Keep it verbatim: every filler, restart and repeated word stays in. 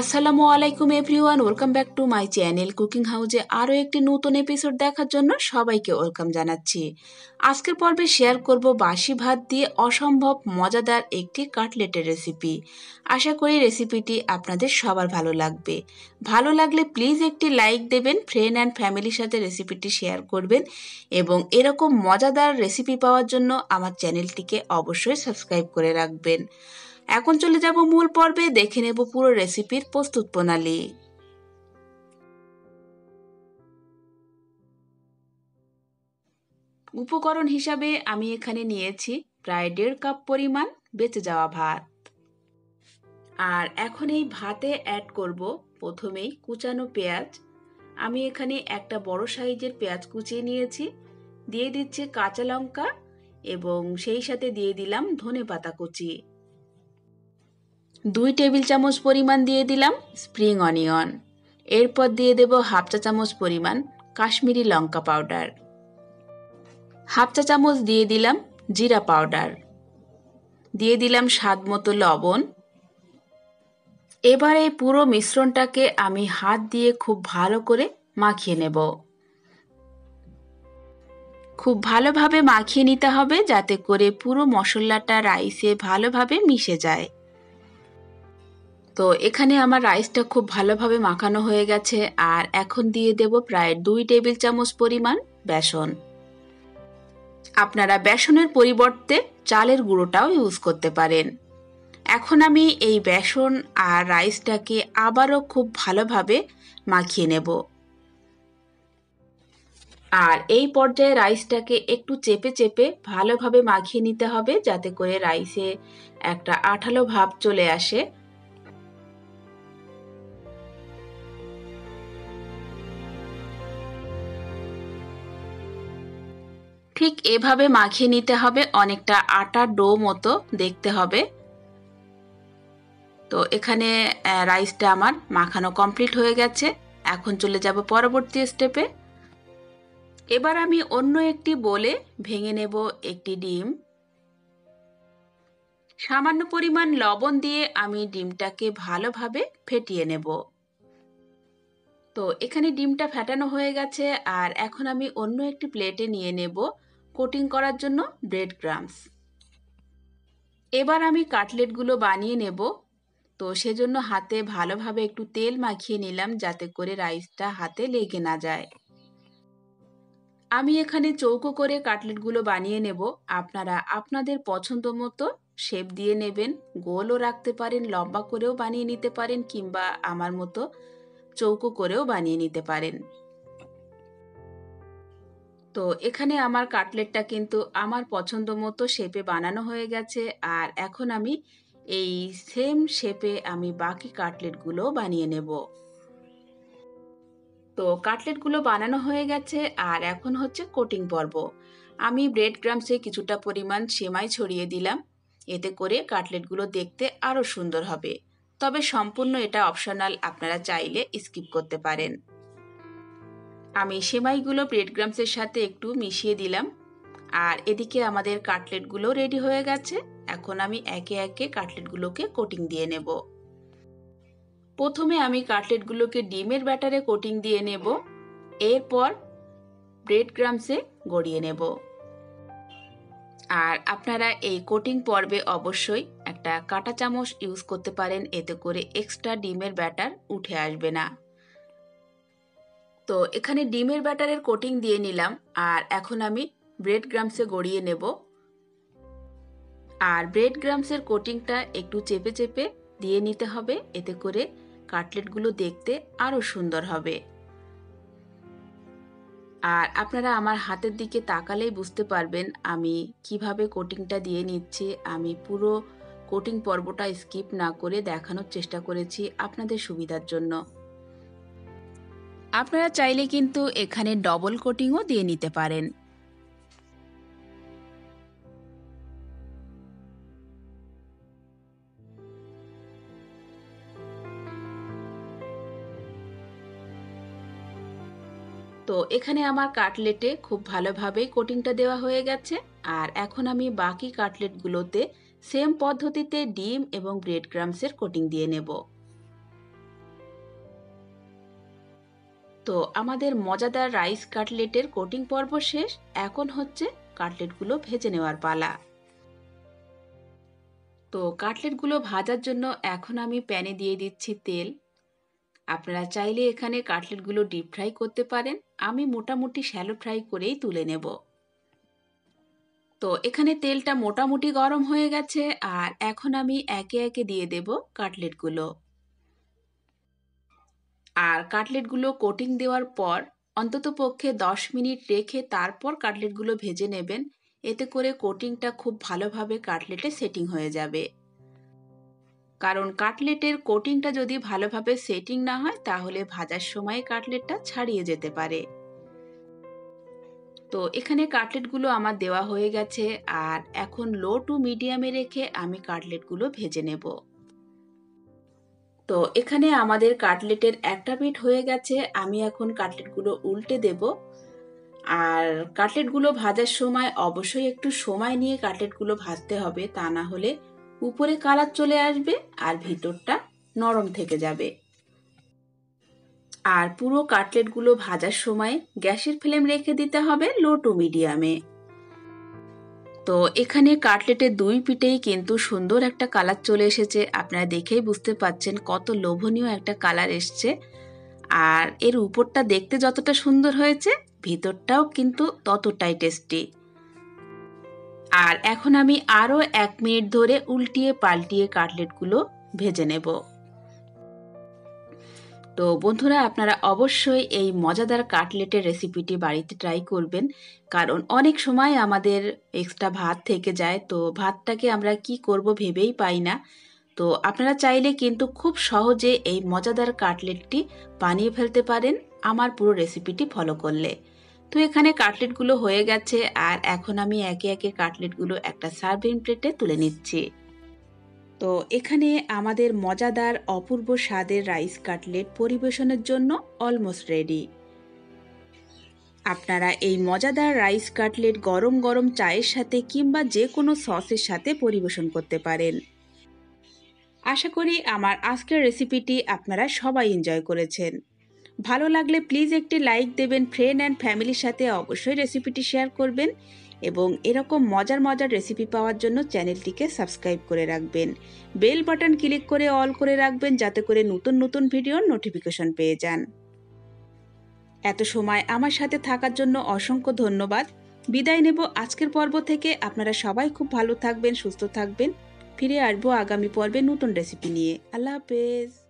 আসসালামু আলাইকুম everyone, welcome back to my channel cooking হাউজে আরও একটি নতুন এপিসোড দেখার জন্য সবাইকে ওয়েলকাম জানাচ্ছি। আজকের পর্বে শেয়ার করব বাসি ভাত দিয়ে অসম্ভব মজাদার একটি কাটলেটের রেসিপি। আশা করি রেসিপিটি আপনাদের সবার ভালো লাগবে। ভালো লাগলে প্লিজ একটি লাইক দেবেন, ফ্রেন্ড অ্যান্ড ফ্যামিলির সাথে রেসিপিটি শেয়ার করবেন এবং এরকম মজাদার রেসিপি পাওয়ার জন্য আমার চ্যানেলটিকে অবশ্যই সাবস্ক্রাইব করে রাখবেন। এখন চলে যাব মূল পর্বে, দেখে নেব পুরো রেসিপির প্রস্তুত প্রণালী। উপকরণ হিসাবে আমি এখানে নিয়েছি প্রায় দেড় কাপ পরিমাণ বেঁচে যাওয়া ভাত। আর এখন এই ভাতে অ্যাড করব প্রথমেই কুচানো পেঁয়াজ। আমি এখানে একটা বড় সাইজের পেঁয়াজ কুচিয়ে নিয়েছি, দিয়ে দিচ্ছি কাঁচা লঙ্কা এবং সেই সাথে দিয়ে দিলাম ধনে পাতা কুচি। দুই টেবিল চামচ পরিমাণ দিয়ে দিলাম স্প্রিং অনিয়ন। এরপর দিয়ে দেব হাফ চা চামচ পরিমাণ কাশ্মীরি লঙ্কা পাউডার, হাফ চা চামচ দিয়ে দিলাম জিরা পাউডার, দিয়ে দিলাম স্বাদ মতো লবণ। এবারে পুরো মিশ্রণটাকে আমি হাত দিয়ে খুব ভালো করে মাখিয়ে নেব। খুব ভালোভাবে মাখিয়ে নিতে হবে যাতে করে পুরো মশলাটা রাইসে ভালোভাবে মিশে যায়। তো এখানে আমার রাইসটা খুব ভালোভাবে মাখানো হয়ে গেছে। আর এখন দিয়ে দেব প্রায় দুই টেবিল চামচ পরিমাণ বেসন। আপনারা বেসনের পরিবর্তে চালের গুঁড়োটাও ইউজ করতে পারেন। এখন আমি এই বেসন আর রাইসটাকে আবারও খুব ভালোভাবে মাখিয়ে নেব। আর এই পর্যায়ে রাইসটাকে একটু চেপে চেপে ভালোভাবে মাখিয়ে নিতে হবে যাতে করে রাইসে একটা আঠালো ভাব চলে আসে। ঠিক এভাবে মাখিয়ে নিতে হবে, অনেকটা আটা ডো মতো দেখতে হবে। তো এখানে রাইসটা আমার মাখানো কমপ্লিট হয়ে গেছে। এখন চলে যাব পরবর্তী স্টেপে। এবার আমি অন্য একটি বোলে ভেঙে নেব একটি ডিম। সামান্য পরিমাণ লবণ দিয়ে আমি ডিমটাকে ভালোভাবে ফেটিয়ে নেব। তো এখানে ডিমটা ফেটানো হয়ে গেছে। আর এখন আমি অন্য একটি প্লেটে নিয়ে নেব কোটিং করার জন্য ব্রেড ক্রাম্বস। এবার আমি কাটলেটগুলো বানিয়ে নেব। তো সেজন্য হাতে ভালোভাবে একটু তেল মাখিয়ে নিলাম যাতে করে রাইসটা হাতে লেগে না যায়। আমি এখানে চৌকো করে কাটলেটগুলো বানিয়ে নেব। আপনারা আপনাদের পছন্দ মতো শেপ দিয়ে নেবেন, গোলও রাখতে পারেন, লম্বা করেও বানিয়ে নিতে পারেন কিংবা আমার মতো চৌকো করেও বানিয়ে নিতে পারেন। তো এখানে আমার কাটলেটটা কিন্তু আমার পছন্দ মতো শেপে বানানো হয়ে গেছে। আর এখন আমি এই সেম শেপে আমি বাকি কাটলেটগুলো বানিয়ে নেব। তো কাটলেটগুলো বানানো হয়ে গেছে। আর এখন হচ্ছে কোটিং পর্ব। আমি ব্রেড ক্রাম্বসে কিছুটা পরিমাণ সেমাই ছড়িয়ে দিলাম, এতে করে কাটলেটগুলো দেখতে আরও সুন্দর হবে। তবে সম্পূর্ণ এটা অপশনাল, আপনারা চাইলে স্কিপ করতে পারেন। আমি সেমাইগুলো ব্রেড ক্রাম্বসের সাথে একটু মিশিয়ে দিলাম। আর এদিকে আমাদের কাটলেটগুলো রেডি হয়ে গেছে। এখন আমি একে একে কাটলেটগুলোকে কোটিং দিয়ে নেব। প্রথমে আমি কাটলেটগুলোকে ডিমের ব্যাটারে কোটিং দিয়ে নেব, এরপর ব্রেড ক্রাম্বসে গড়িয়ে নেব। আর আপনারা এই কোটিং পর্বে অবশ্যই একটা কাঁটা চামচ ইউজ করতে পারেন, এতে করে এক্সট্রা ডিমের ব্যাটার উঠে আসবে না। তো এখানে ডিমের ব্যাটারের কোটিং দিয়ে নিলাম। আর এখন আমি ব্রেড ক্রাম্বসে গড়িয়ে নেব। আর ব্রেড ক্রাম্বসের কোটিংটা একটু চেপে চেপে দিয়ে নিতে হবে, এতে করে কাটলেটগুলো দেখতে আরও সুন্দর হবে। আর আপনারা আমার হাতের দিকে তাকালেই বুঝতে পারবেন আমি কিভাবে কোটিংটা দিয়ে নিচ্ছি। আমি পুরো কোটিং পর্বটা স্কিপ না করে দেখানোর চেষ্টা করেছি আপনাদের সুবিধার জন্য। আপনারা চাইলে কিন্তু এখানে ডবল কোটিংও দিয়ে নিতে পারেন। তো এখানে আমার কাটলেটে খুব ভালোভাবেই কোটিংটা দেওয়া হয়ে গেছে। আর এখন আমি বাকি কাটলেটগুলোতে সেম পদ্ধতিতে ডিম এবং ব্রেড ক্রাম্বসের কোটিং দিয়ে নেব। तो आमादेर मजादार राइस काटलेटेर कोटिंग पर्व शेष। एकोन होच्छे काटलेटगुलो भेजे नेওয়ার पाला। तो काटलेटगुलो भाजार जन्य एकोन आमी पैने दिए दिच्छी तेल। आपनारा चाइले एखाने काटलेटगुलो डीप फ्राई करते पारेन, आमी मोटामुटी श्यालो फ्राई करेई तुले नेब। तो एखाने तेलटा मोटामुटी गरम हये गेछे आर एकोन आमी एके एके दिए देब काटलेटगुलो। आर काटलेटगुलो कोटिंग देवार पर अंततोपक्षे दस मिनिट रेखे तारपर काटलेटगुलो भेजे नेबेन। एते करे कोटिंगटा खूब भालोभाबे काटलेटे सेटिंग हये जाबे। कारण काटलेटेर कोटिंगटा जोदि भालोभाबे सेटिंग ना हय ताहले भाजार समय काटलेटटा छाड़िये जेते पारे। तो एखाने काटलेटगुलो आमार देवा हये गेछे आर एखन लो टू मिडियामे रेखे आमी काटलेटगुलो भेजे नेब। तो एखाने आमादेर काटलेटेर एकटा पिठ हये गेछे। आमी एखन काटलेटगुलो उल्टे देब। आर काटलेटगुलो भाजार समय अवश्यई एकटु समय निये काटलेटगुलो भाजते हबे, ता ना होले उपरे कालार चले आसबे आर भितरटा नरम थेके जाबे। आर पुरो काटलेटगुलो भाजार समय ग्यासेर फ्लेम रेखे दिते हबे लो टू मिडियामे। तो एखाने काटलेटेर दुई पिठेई किन्तु सुंदर एकटा कलर चले एसेछे। आपनारा देखेई बुझते पारछेन कत लोभनीय एकटा कलर एसेछे। आर एर उपरटा देखते जतटा सुंदर हयेछे भितरटाओ किन्तु ततटाई टेस्टी। आर एखन आमी आरो एक मिनिट धरे उल्टिए पाल्टिए काटलेटगुलो भेजे नेब। तो बंधुरा आपनारा अवश्यई एई मजादार काटलेटेर रेसिपिटी बाड़ीते ट्राई करबेन। कारण अनेक समय आमादेर एक्सट्रा भात थेके जाय, तो भातटाके आमरा कि करब भेबेई पाई ना। तो आपनारा चाइले किन्तु खूब सहजे एई मजादार काटलेटटी बानिये फेलते पारेन आमार पुरो रेसिपिटी फलो करले। तो एखाने काटलेटगुलो हये गेछे आर एखन आमी एके एके काटलेटगुलो एकटा सार्विंग प्लेटे तुले निচ্ছি। तो एखाने आमादेर मजादार अपूर्व स्वादेर राइस काटलेट परिवेशनेर जन्य अलमोस्ट रेडी। आपनारा एई मजादार राइस काटलेट गरम गरम चायेर साथे किंबा जे कोनो ससेर साथे परिवेशन करते पारेन। आशा करी आमार आजकेर रेसिपिटी आपनारा सबाई एनजय करेछेन। भालो लागले प्लिज एकटी लाइक देबेन। फ्रेंड एंड फैमिलिर साथे अवश्यई रेसिपिटी शेयर करबेन এবং এরকম মজার মজার রেসিপি পাওয়ার জন্য চ্যানেলটিকে সাবস্ক্রাইব করে রাখবেন। বেল বাটন ক্লিক করে অল করে রাখবেন যাতে করে নতুন নতুন ভিডিওর নোটিফিকেশন পেয়ে যান। এত সময় আমার সাথে থাকার জন্য অসংখ্য ধন্যবাদ। বিদায় নেব আজকের পর্ব থেকে। আপনারা সবাই খুব ভালো থাকবেন, সুস্থ থাকবেন। ফিরে আসবো আগামী পর্বে নতুন রেসিপি নিয়ে। আল্লাহ হাফেজ।